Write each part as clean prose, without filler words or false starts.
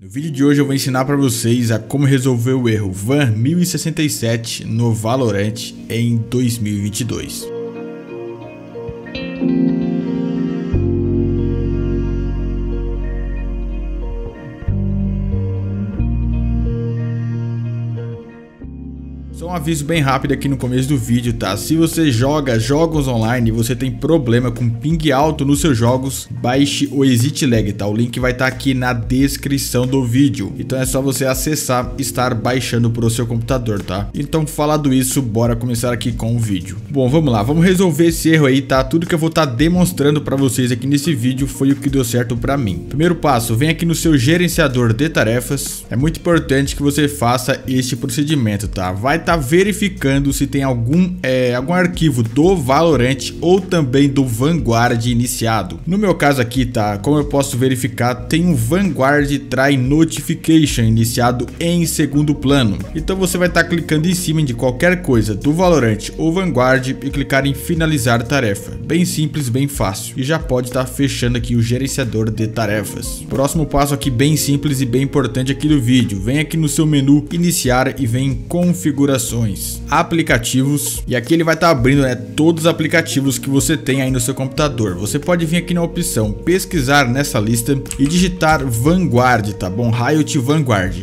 No vídeo de hoje eu vou ensinar para vocês a como resolver o erro VAN 1067 no Valorant em 2022. Só um aviso bem rápido aqui no começo do vídeo, tá? Se você joga jogos online e você tem problema com ping alto nos seus jogos, baixe o ExitLag, tá? O link vai estar aqui na descrição do vídeo. Então é só você acessar e estar baixando pro seu computador, tá? Então, falado isso, bora começar aqui com o vídeo. Bom, vamos lá, vamos resolver esse erro aí, tá? Tudo que eu vou estar demonstrando pra vocês aqui nesse vídeo foi o que deu certo pra mim. Primeiro passo, vem aqui no seu gerenciador de tarefas. É muito importante que você faça este procedimento, tá? Vai tá verificando se tem algum arquivo do Valorant ou também do Vanguard iniciado. No meu caso aqui, tá, como eu posso verificar, tem um Vanguard Try Notification iniciado em segundo plano. Então você vai estar clicando em cima de qualquer coisa do Valorant ou Vanguard e clicar em finalizar tarefa. Bem simples, bem fácil. E já pode estar fechando aqui o gerenciador de tarefas. Próximo passo aqui bem simples e bem importante aqui do vídeo. Vem aqui no seu menu iniciar e vem em configuração, aplicativos, e aqui ele vai estar abrindo, né, todos os aplicativos que você tem aí no seu computador. Você pode vir aqui na opção pesquisar nessa lista e digitar Vanguard, tá bom? Riot Vanguard.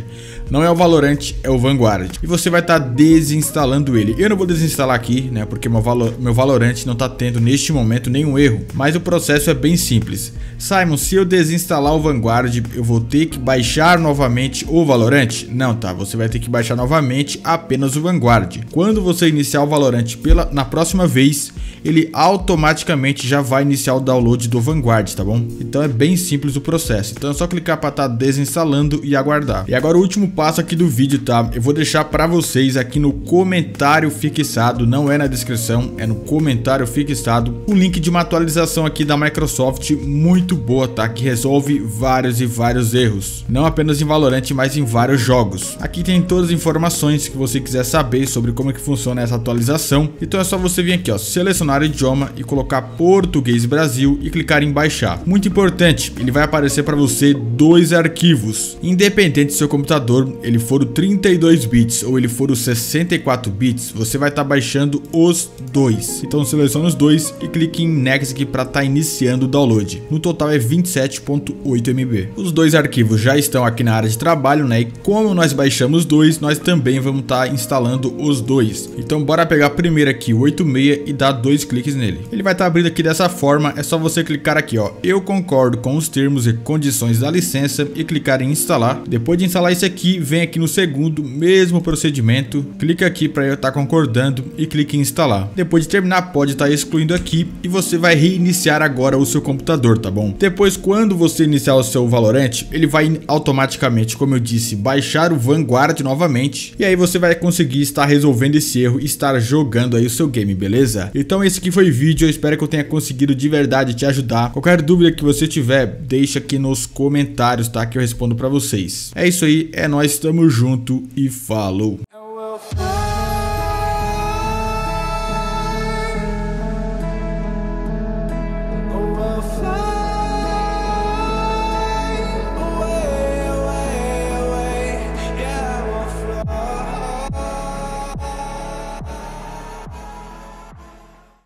Não é o Valorant, é o Vanguard. E você vai estar desinstalando ele. Eu não vou desinstalar aqui, né, porque meu Valorant não está tendo neste momento nenhum erro. Mas o processo é bem simples. Simon, se eu desinstalar o Vanguard, eu vou ter que baixar novamente o Valorant? Não, tá, você vai ter que baixar novamente apenas o Vanguard. Quando você iniciar o Valorant na próxima vez, ele automaticamente já vai iniciar o download do Vanguard, tá bom? Então é bem simples o processo. Então é só clicar para estar desinstalando e aguardar. E agora o último passo aqui do vídeo, tá? Eu vou deixar para vocês aqui no comentário fixado, não é na descrição, é no comentário fixado, o link de uma atualização aqui da Microsoft muito boa, tá? Que resolve vários e vários erros, não apenas em Valorant, mas em vários jogos. Aqui tem todas as informações que você quiser saber sobre como é que funciona essa atualização. Então é só você vir aqui, ó, selecionar o idioma e colocar Português Brasil e clicar em baixar. Muito importante, ele vai aparecer para você dois arquivos, independente do seu computador ele for o 32 bits ou ele for o 64 bits, você vai estar baixando os dois. Então seleciona os dois e clique em Next aqui para estar iniciando o download. No total é 27.8 MB. Os dois arquivos já estão aqui na área de trabalho, né? E como nós baixamos dois, nós também vamos estar instalando os dois. Então bora pegar primeiro aqui o 86 e dar dois cliques nele. Ele vai estar abrindo aqui dessa forma, é só você clicar aqui, ó, eu concordo com os termos e condições da licença e clicar em instalar. Depois de instalar esse aqui, vem aqui no segundo, mesmo procedimento, clica aqui para eu estar concordando e clique em instalar. Depois de terminar, pode estar excluindo aqui e você vai reiniciar agora o seu computador, tá bom? Depois, quando você iniciar o seu Valorant, ele vai automaticamente, como eu disse, baixar o Vanguard novamente e aí você vai conseguir estar resolvendo esse erro e estar jogando aí o seu game, beleza? Então esse aqui foi o vídeo, eu espero que eu tenha conseguido de verdade te ajudar. Qualquer dúvida que você tiver, deixa aqui nos comentários, tá? Que eu respondo para vocês. É isso aí, é nóis. Estamos junto e falou!